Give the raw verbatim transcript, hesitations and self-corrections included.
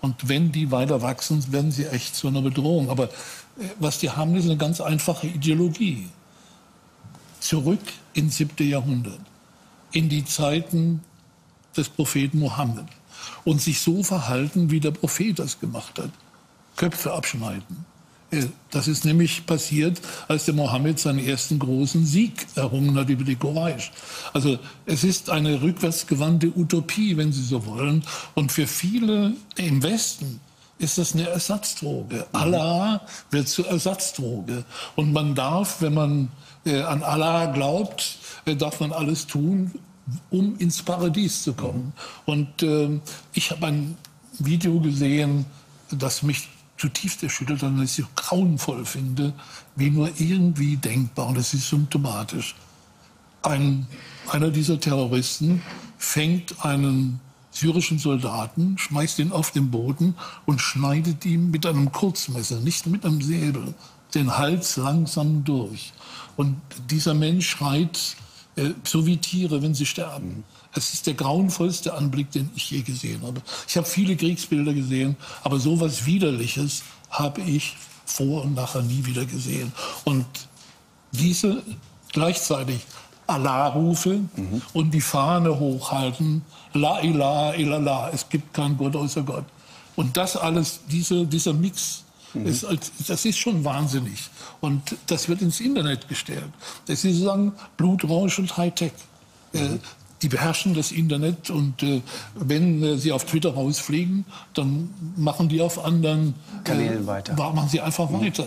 Und wenn die weiter wachsen, werden sie echt zu einer Bedrohung. Aber was die haben, ist eine ganz einfache Ideologie. Zurück ins siebte Jahrhundert, in die Zeiten des Propheten Mohammed. Und sich so verhalten, wie der Prophet das gemacht hat. Köpfe abschneiden. Das ist nämlich passiert, als der Mohammed seinen ersten großen Sieg errungen hat über die Quraysh. Also es ist eine rückwärtsgewandte Utopie, wenn Sie so wollen. Und für viele im Westen ist das eine Ersatzdroge. Allah wird zur Ersatzdroge. Und man darf, wenn man äh, an Allah glaubt, äh, darf man alles tun, um ins Paradies zu kommen. Und äh, ich habe ein Video gesehen, das mich zutiefst erschüttert, und dass ich es grauenvoll finde, wie nur irgendwie denkbar. Und das ist symptomatisch. Ein, einer dieser Terroristen fängt einen syrischen Soldaten, schmeißt ihn auf den Boden und schneidet ihm mit einem Kurzmesser, nicht mit einem Säbel, den Hals langsam durch. Und dieser Mensch schreit, äh, so wie Tiere, wenn sie sterben. Es ist der grauenvollste Anblick, den ich je gesehen habe. Ich habe viele Kriegsbilder gesehen, aber so etwas Widerliches habe ich vor und nachher nie wieder gesehen. Und diese gleichzeitig Allah-Rufe mhm. und die Fahne hochhalten, La ilaha illallah, es gibt keinen Gott außer Gott. Und das alles, diese, dieser Mix, mhm. ist, das ist schon wahnsinnig. Und das wird ins Internet gestellt. Das ist sozusagen Blutrausch und Hightech. Mhm. Äh, Die beherrschen das Internet und äh, wenn äh, sie auf Twitter rausfliegen, dann machen die auf anderen Kanälen äh, weiter. Machen sie einfach mhm. weiter.